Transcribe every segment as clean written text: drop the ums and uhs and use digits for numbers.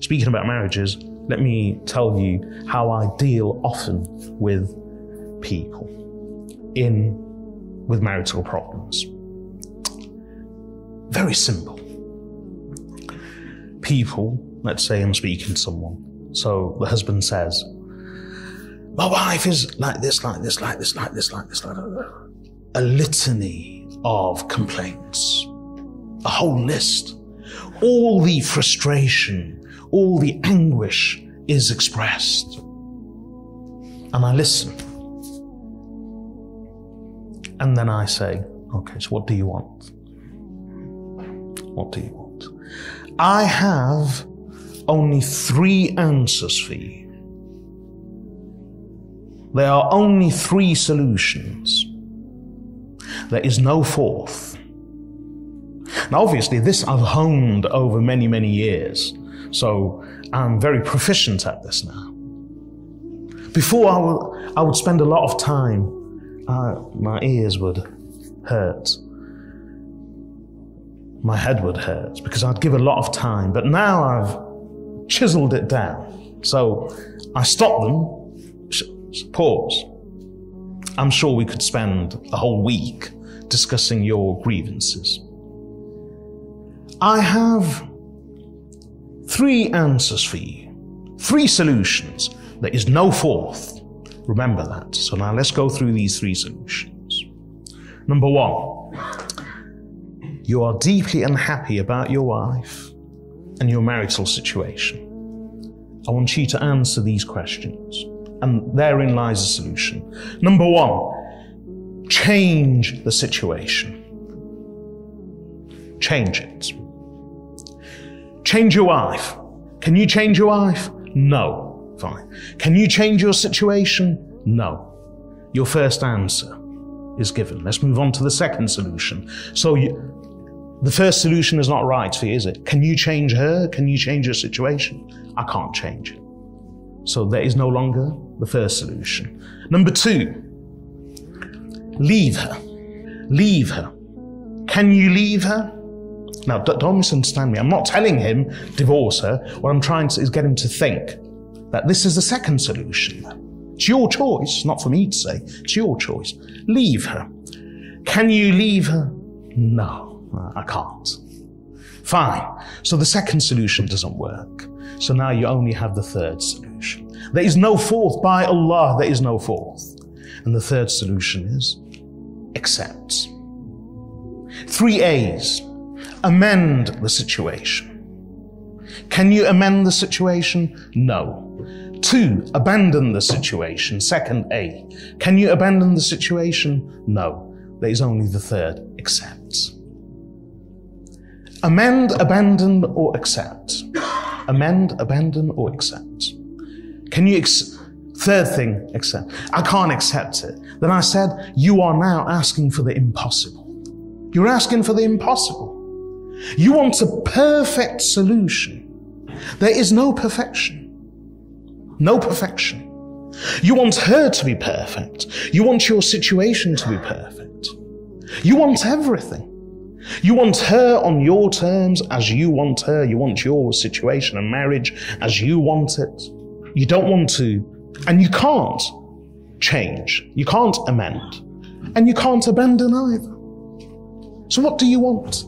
Speaking about marriages, let me tell you how I deal often with people with marital problems. Very simple. People, let's say I'm speaking to someone. So the husband says, my wife is like this, like this, like this, like this, like this, like that. A litany of complaints, a whole list. All the frustration, all the anguish is expressed. And I listen. And then I say, okay, so what do you want? What do you want? I have only 3 answers for you. There are only 3 solutions. There is no 4th. Now, obviously, this I've honed over many, many years, so I'm very proficient at this now. Before, I would spend a lot of time, my ears would hurt, my head would hurt, because I'd give a lot of time, but now I've chiseled it down. So I stop them, pause. I'm sure we could spend a whole week discussing your grievances. I have 3 answers for you, 3 solutions. There is no 4th. Remember that. So now let's go through these 3 solutions. Number 1, you are deeply unhappy about your wife and your marital situation. I want you to answer these questions, and therein lies the solution. Number 1, change the situation. Change it. Change your wife. Can you change your wife? No. Fine. Can you change your situation? No. Your first answer is given. Let's move on to the second solution. So the first solution is not right for you, is it? Can you change her? Can you change your situation? I can't change it. So there is no longer the first solution. Number 2, leave her. Leave her. Can you leave her? Now, don't misunderstand me. I'm not telling him divorce her. What I'm trying to is get him to think that this is the second solution. It's your choice, not for me to say. It's your choice. Leave her. Can you leave her? No, I can't. Fine. So the second solution doesn't work. So now you only have the third solution. There is no 4th. By Allah, there is no 4th. And the third solution is accept. 3 A's. Amend the situation. Can you amend the situation? No. 2, abandon the situation. Second A. Can you abandon the situation? No. There is only the third, accept. Amend, abandon, or accept. Amend, abandon, or accept. Can you third thing, accept. I can't accept it. Then I said, you are now asking for the impossible. You're asking for the impossible. You want a perfect solution. There is no perfection. No perfection. You want her to be perfect. You want your situation to be perfect. You want everything. You want her on your terms as you want her. You want your situation and marriage as you want it. You don't want to, and you can't change. You can't amend. And you can't abandon either. So what do you want?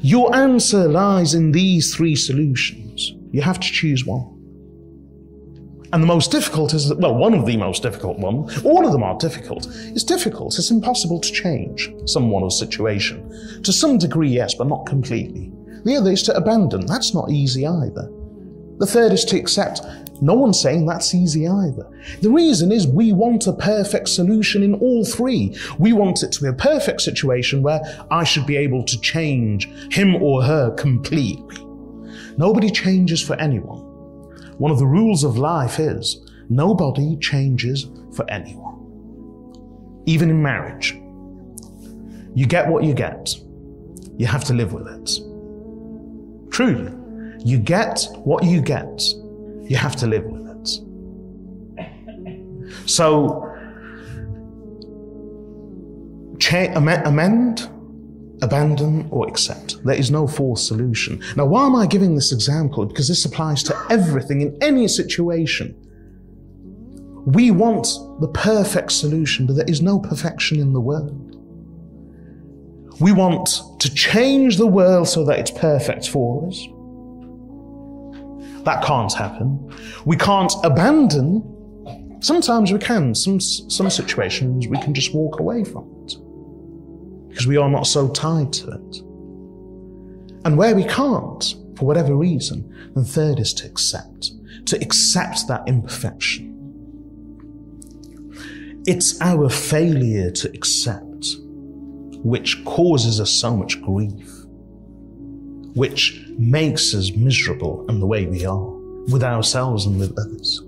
Your answer lies in these 3 solutions. You have to choose one. And the most difficult is, well, one of the most difficult ones, all of them are difficult. It's difficult, it's impossible to change someone or situation. To some degree, yes, but not completely. The other is to abandon. That's not easy either. The third is to accept. No one's saying that's easy either. The reason is we want a perfect solution in all 3. We want it to be a perfect situation where I should be able to change him or her completely. Nobody changes for anyone. One of the rules of life is nobody changes for anyone. Even in marriage. You get what you get. You have to live with it. Truly. You get what you get. You have to live with it. So, amend, abandon or accept. There is no fourth solution. Now, why am I giving this example? Because this applies to everything in any situation. We want the perfect solution, but there is no perfection in the world. We want to change the world so that it's perfect for us. That can't happen. We can't abandon. Sometimes we can. Some situations we can just walk away from it because we are not so tied to it. And where we can't, for whatever reason, then third is to accept. To accept that imperfection. It's our failure to accept which causes us so much grief, which makes us miserable in the way we are, with ourselves and with others.